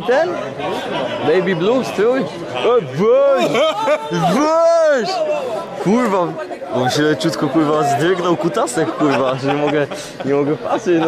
Ten? Baby Blue, stój! Weź! Weź! Kurwa! On się leciutko kurwa zdrygnął kutasek kurwa, że nie mogę patrzeć.